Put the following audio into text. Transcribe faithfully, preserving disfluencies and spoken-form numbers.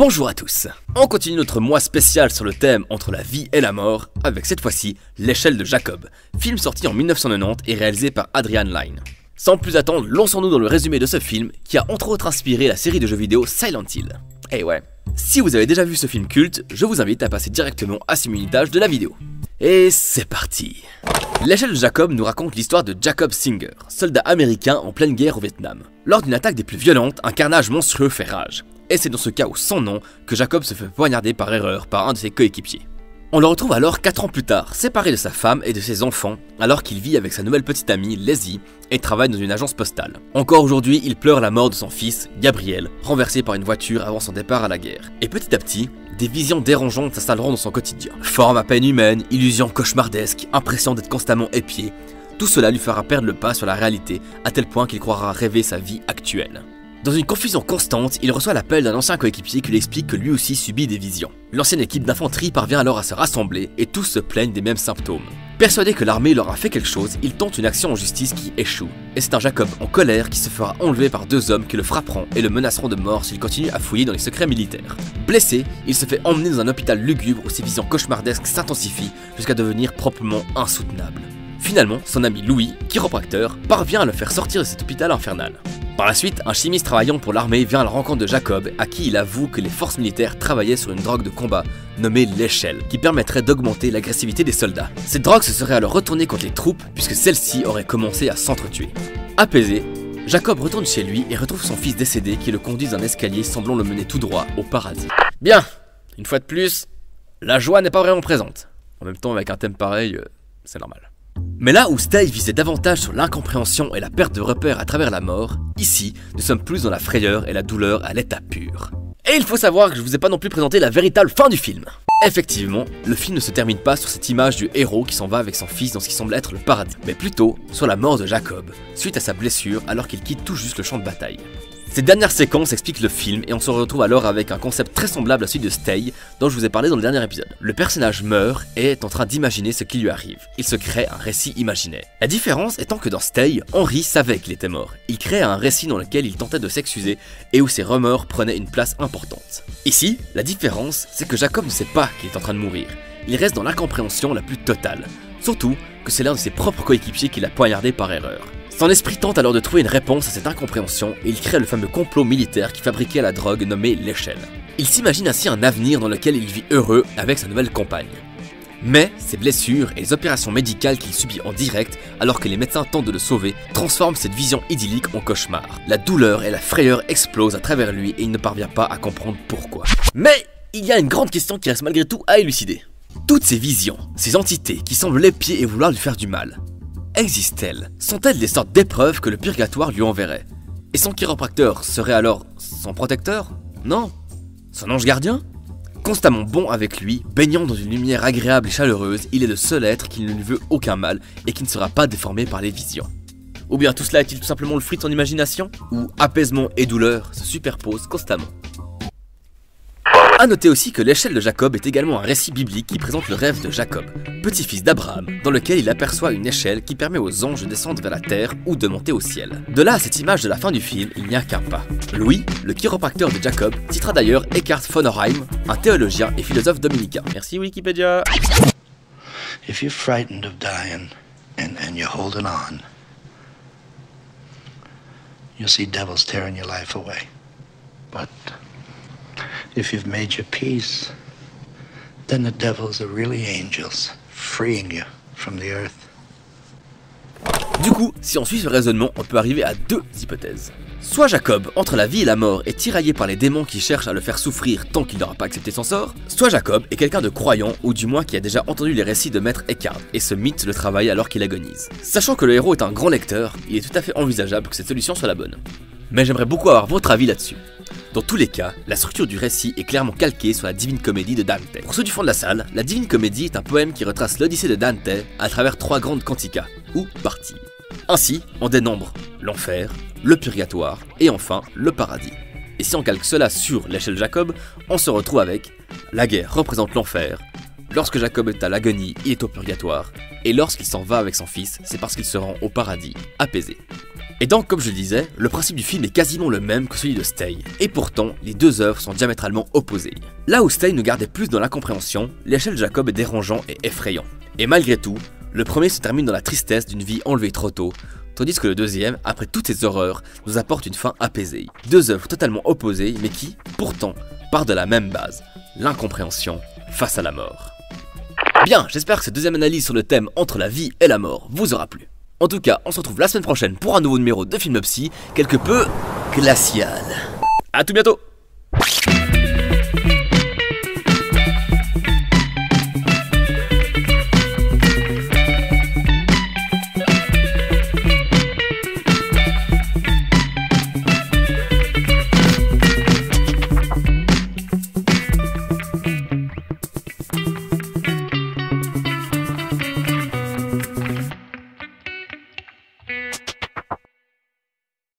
Bonjour à tous. On continue notre mois spécial sur le thème entre la vie et la mort, avec cette fois-ci L'échelle de Jacob, film sorti en mille neuf cent quatre-vingt-dix et réalisé par Adrian Lyne. Sans plus attendre, lançons-nous dans le résumé de ce film qui a entre autres inspiré la série de jeux vidéo Silent Hill. Eh ouais. Si vous avez déjà vu ce film culte, je vous invite à passer directement à ce minutage de la vidéo. Et c'est parti. L'échelle de Jacob nous raconte l'histoire de Jacob Singer, soldat américain en pleine guerre au Vietnam. Lors d'une attaque des plus violentes, un carnage monstrueux fait rage. Et c'est dans ce chaos sans nom que Jacob se fait poignarder par erreur par un de ses coéquipiers. On le retrouve alors quatre ans plus tard, séparé de sa femme et de ses enfants, alors qu'il vit avec sa nouvelle petite amie, Leslie, et travaille dans une agence postale. Encore aujourd'hui, il pleure la mort de son fils, Gabriel, renversé par une voiture avant son départ à la guerre. Et petit à petit, des visions dérangeantes s'installeront dans son quotidien. Forme à peine humaine, illusion cauchemardesque, impression d'être constamment épié, tout cela lui fera perdre le pas sur la réalité, à tel point qu'il croira rêver sa vie actuelle. Dans une confusion constante, il reçoit l'appel d'un ancien coéquipier qui lui explique que lui aussi subit des visions. L'ancienne équipe d'infanterie parvient alors à se rassembler et tous se plaignent des mêmes symptômes. Persuadé que l'armée leur a fait quelque chose, il tente une action en justice qui échoue. Et c'est un Jacob en colère qui se fera enlever par deux hommes qui le frapperont et le menaceront de mort s'il continue à fouiller dans les secrets militaires. Blessé, il se fait emmener dans un hôpital lugubre où ses visions cauchemardesques s'intensifient jusqu'à devenir proprement insoutenable. Finalement, son ami Louis, chiropracteur, parvient à le faire sortir de cet hôpital infernal. Par la suite, un chimiste travaillant pour l'armée vient à la rencontre de Jacob, à qui il avoue que les forces militaires travaillaient sur une drogue de combat, nommée l'échelle, qui permettrait d'augmenter l'agressivité des soldats. Cette drogue se serait alors retournée contre les troupes, puisque celles-ci auraient commencé à s'entretuer. Apaisé, Jacob retourne chez lui et retrouve son fils décédé qui le conduit d'un escalier semblant le mener tout droit au paradis. Bien, une fois de plus, la joie n'est pas vraiment présente. En même temps, avec un thème pareil, euh, c'est normal. Mais là où Stay visait davantage sur l'incompréhension et la perte de repères à travers la mort, ici, nous sommes plus dans la frayeur et la douleur à l'état pur. Et il faut savoir que je vous ai pas non plus présenté la véritable fin du film. Effectivement, le film ne se termine pas sur cette image du héros qui s'en va avec son fils dans ce qui semble être le paradis, mais plutôt sur la mort de Jacob, suite à sa blessure alors qu'il quitte tout juste le champ de bataille. Ces dernières séquences expliquent le film et on se retrouve alors avec un concept très semblable à celui de Stay dont je vous ai parlé dans le dernier épisode. Le personnage meurt et est en train d'imaginer ce qui lui arrive. Il se crée un récit imaginaire. La différence étant que dans Stay, Henry savait qu'il était mort. Il crée un récit dans lequel il tentait de s'excuser et où ses remords prenaient une place importante. Ici, la différence, c'est que Jacob ne sait pas qu'il est en train de mourir. Il reste dans l'incompréhension la plus totale. Surtout que c'est l'un de ses propres coéquipiers qui l'a poignardé par erreur. Son esprit tente alors de trouver une réponse à cette incompréhension et il crée le fameux complot militaire qui fabriquait la drogue nommée l'échelle. Il s'imagine ainsi un avenir dans lequel il vit heureux avec sa nouvelle compagne. Mais ses blessures et les opérations médicales qu'il subit en direct alors que les médecins tentent de le sauver transforment cette vision idyllique en cauchemar. La douleur et la frayeur explosent à travers lui et il ne parvient pas à comprendre pourquoi. Mais il y a une grande question qui reste malgré tout à élucider. Toutes ces visions, ces entités qui semblent l'épier et vouloir lui faire du mal, existent-elles? Sont-elles des sortes d'épreuves que le purgatoire lui enverrait? Et son chiropracteur serait alors son protecteur? Non? Son ange gardien? Constamment bon avec lui, baignant dans une lumière agréable et chaleureuse, il est le seul être qui ne lui veut aucun mal et qui ne sera pas déformé par les visions. Ou bien tout cela est-il tout simplement le fruit de son imagination? Où apaisement et douleur se superposent constamment. A noter aussi que l'échelle de Jacob est également un récit biblique qui présente le rêve de Jacob, petit-fils d'Abraham, dans lequel il aperçoit une échelle qui permet aux anges de descendre vers la terre ou de monter au ciel. De là à cette image de la fin du film, il n'y a qu'un pas. Louis, le chiropracteur de Jacob, citera d'ailleurs Eckhart von Hohenheim, un théologien et philosophe dominicain. Merci Wikipédia. If you're frightened of dying and, and you're holding on, you'll see devils tearing your life away. But if you've made your peace, then the devils are really angels, freeing you from the earth. Du coup, si on suit ce raisonnement, on peut arriver à deux hypothèses. Soit Jacob, entre la vie et la mort, est tiraillé par les démons qui cherchent à le faire souffrir tant qu'il n'aura pas accepté son sort, soit Jacob est quelqu'un de croyant, ou du moins qui a déjà entendu les récits de Maître Eckhart, et ce mythe le travaille alors qu'il agonise. Sachant que le héros est un grand lecteur, il est tout à fait envisageable que cette solution soit la bonne. Mais j'aimerais beaucoup avoir votre avis là-dessus. Dans tous les cas, la structure du récit est clairement calquée sur la Divine Comédie de Dante. Pour ceux du fond de la salle, la Divine Comédie est un poème qui retrace l'Odyssée de Dante à travers trois grandes canticas, ou parties. Ainsi, on dénombre l'enfer, le purgatoire et enfin le paradis. Et si on calque cela sur l'échelle de Jacob, on se retrouve avec la guerre représente l'enfer, lorsque Jacob est à l'agonie, il est au purgatoire, et lorsqu'il s'en va avec son fils, c'est parce qu'il se rend au paradis, apaisé. Et donc, comme je le disais, le principe du film est quasiment le même que celui de Stay, et pourtant, les deux œuvres sont diamétralement opposées. Là où Stay nous gardait plus dans l'incompréhension, l'échelle de Jacob est dérangeant et effrayant. Et malgré tout, le premier se termine dans la tristesse d'une vie enlevée trop tôt, tandis que le deuxième, après toutes ces horreurs, nous apporte une fin apaisée. Deux œuvres totalement opposées, mais qui, pourtant, partent de la même base, l'incompréhension face à la mort. Bien, j'espère que cette deuxième analyse sur le thème entre la vie et la mort vous aura plu. En tout cas, on se retrouve la semaine prochaine pour un nouveau numéro de Filmopsie, quelque peu glacial. A tout bientôt!